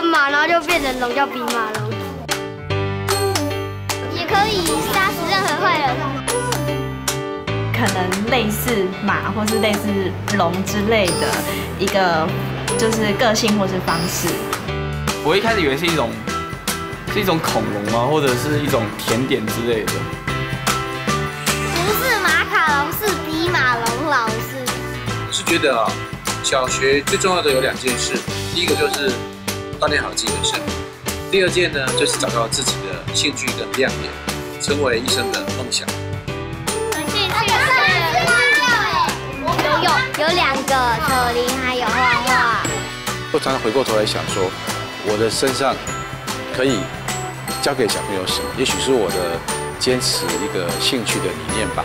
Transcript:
跟马，然后就变成龙，叫比马龙。也可以杀死任何坏人。可能类似马或是类似龙之类的一个，就是个性或是方式。我一开始以为是一种恐龙啊，或者是一种甜点之类的。不是马卡龙，是比马龙老师。我是觉得啊。 小学最重要的有两件事，第一个就是锻炼好自己的身体，第二件呢就是找到自己的兴趣跟亮点，成为一生的梦想。兴趣是游泳，有2个，扯铃还有画画。我常常回过头来想说，我的身上可以教给小朋友什么？也许是我的坚持一个兴趣的理念吧。